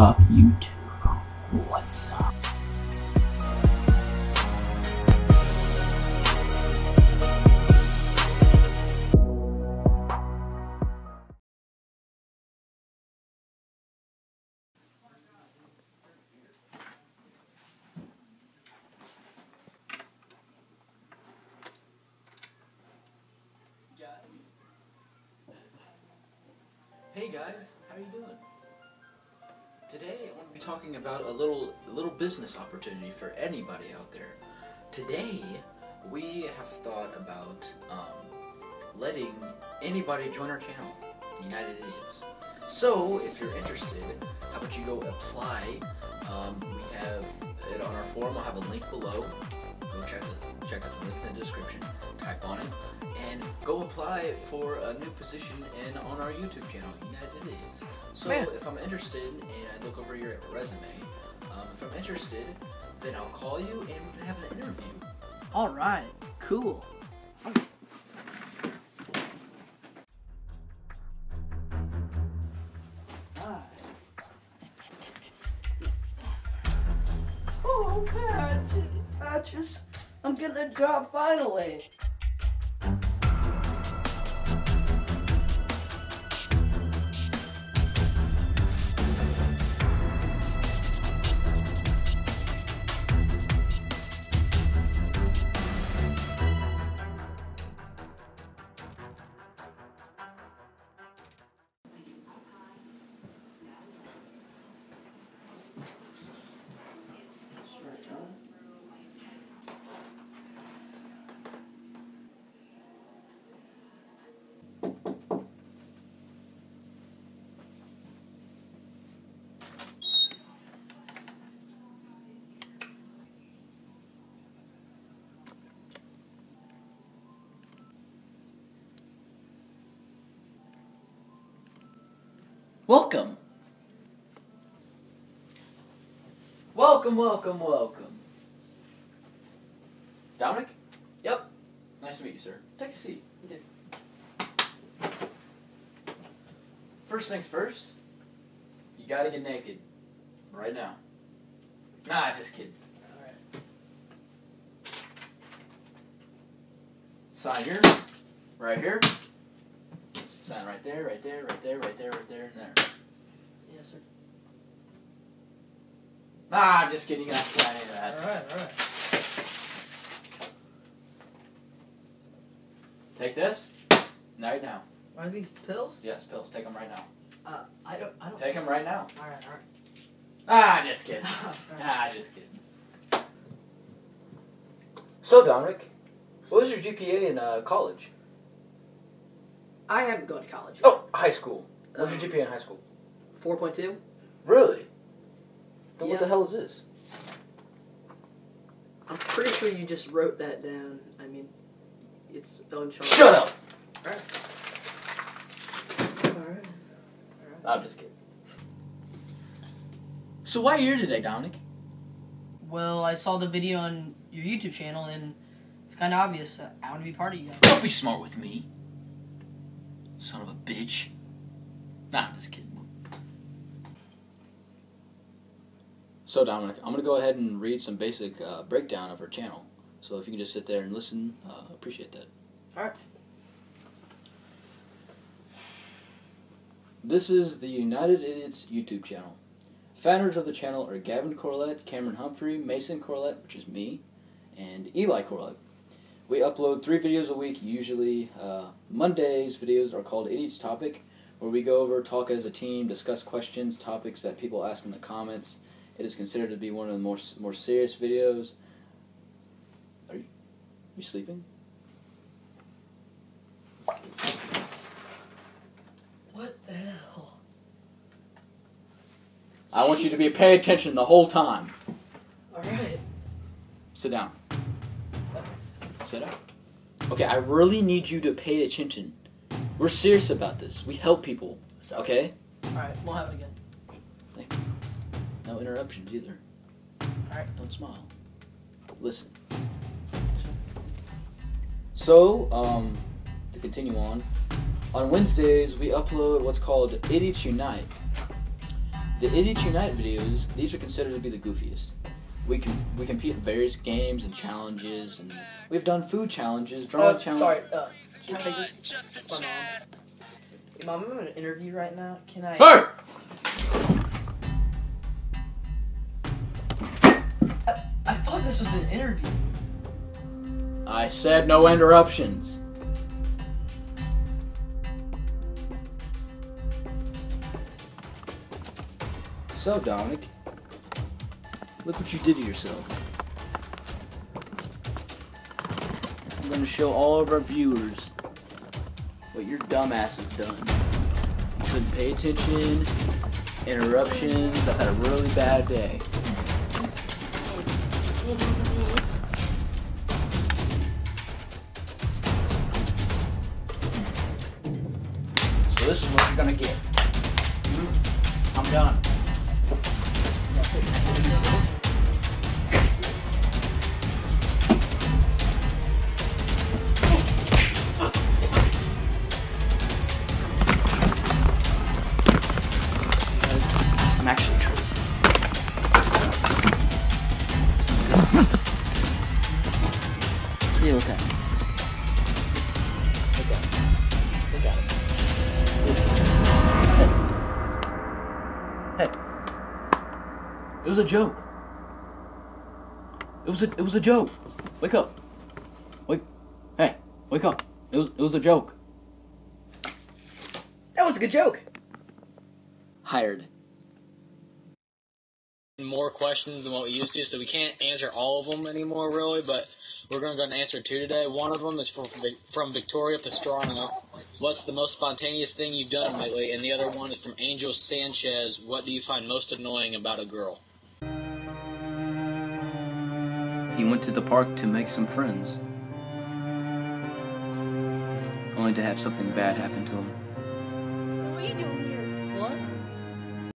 up, YouTube? What's up? Hey guys, how are you doing? Today I want to be talking about a little business opportunity for anybody out there. Today we have thought about letting anybody join our channel, United Idiots. So if you're interested, how about you go apply? We have it on our forum. I'll have a link below. Go check out the link in the description. Type on it and go apply for a new position on our YouTube channel, United Idiots. So if I'm interested and I look over your resume, if I'm interested, then I'll call you and we can have an interview. All right, cool. Oh, okay. I'm getting a job finally. Welcome! Welcome, welcome, welcome. Dominic? Yep. Nice to meet you, sir. Take a seat. You did. First things first, you gotta get naked. Right now. Nah, just kidding. Alright. Sign here. Right here. Sign right there, right there, right there, right there, right there, and there. Yes, sir. Nah, I'm just kidding. You don't have to sign any of that. All right. Take this. Right now. Are these pills? Yes, pills. Take them right now. I don't. Take them right now. All right. Ah, just kidding. Just kidding. So, Dominic, what was your GPA in college? I haven't gone to college. Oh, high school. What's your GPA in high school? 4.2. Really? Then yeah. What the hell is this? I'm pretty sure you just wrote that down. I mean, it's uncharted. Shut up! Alright. I'm just kidding. So why are you here today, Dominic? Well, I saw the video on your YouTube channel, and it's kind of obvious that I want to be part of you guys. Don't be smart with me. Son of a bitch. Nah, I'm just kidding. So Dominic, I'm gonna go ahead and read some basic breakdown of our channel. So if you can just sit there and listen, appreciate that. Alright. This is the United Idiots YouTube channel. Founders of the channel are Gavin Corlett, Cameron Humphrey, Mason Corlett, which is me, and Eli Corlett. We upload 3 videos a week, usually. Monday's videos are called Idiots Topic, where we go over, talk as a team, discuss questions, topics that people ask in the comments. It is considered to be one of the more serious videos. Are you sleeping? What the hell? I want you to be paying attention the whole time. Alright. Sit down. Set up. Okay, I really need you to pay attention. We're serious about this. We help people. Okay? Alright, we'll have it again. Thank you. No interruptions either. Alright. Don't smile. Listen. So, to continue on Wednesdays, we upload what's called Idiots Unite. The Idiots Unite videos, these are considered to be the goofiest. We compete in various games and challenges, and we've done food challenges, drawing challenges. Can I take this? It's my mom. Mom, I'm in an interview right now. Can I? Hey! I thought this was an interview. I said no interruptions. So, Dominic, look what you did to yourself. I'm going to show all of our viewers what your dumbass has done. You couldn't pay attention, interruptions, I've had a really bad day. So this is what you're going to get. I'm done. I'm actually crazy. See, look at me. Look at me. Look at me. Hey. Hey. It was a joke. It was a joke. Wake up. Hey, wake up. It was a joke. That was a good joke. Hired. More questions than what we used to, so we can't answer all of them anymore, really, but we're going to go and answer two today. One of them is from Victoria Pastrana. What's the most spontaneous thing you've done lately? And the other one is from Angel Sanchez. What do you find most annoying about a girl? He went to the park to make some friends, only to have something bad happen to him. What are you doing here? What?